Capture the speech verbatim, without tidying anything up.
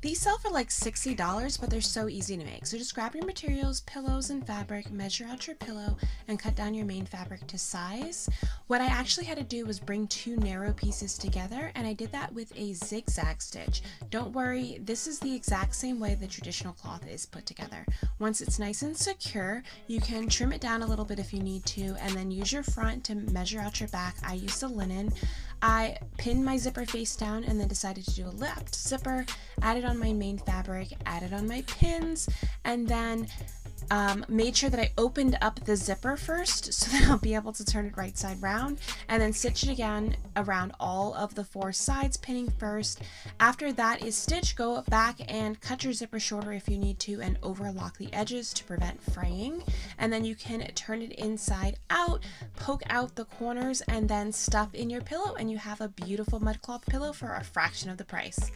These sell for like sixty dollars, but they're so easy to make. So just grab your materials, pillows and fabric, measure out your pillow and cut down your main fabric to size. What I actually had to do was bring two narrow pieces together, and I did that with a zigzag stitch. Don't worry, this is the exact same way the traditional cloth is put together. Once it's nice and secure, you can trim it down a little bit if you need to, and then use your front to measure out your back. I used a linen. I pinned my zipper face down and then decided to do a lapped zipper, added on my main fabric, added on my pins, and then um, made sure that I opened up the zipper first so that I'll be able to turn it right side round, and then stitch it again around all of the four sides, pinning first. After that is stitched, go back and cut your zipper shorter if you need to and overlock the edges to prevent fraying, and then you can turn it inside out, poke out the corners, and then stuff in your pillow, and you have a beautiful mud cloth pillow for a fraction of the price.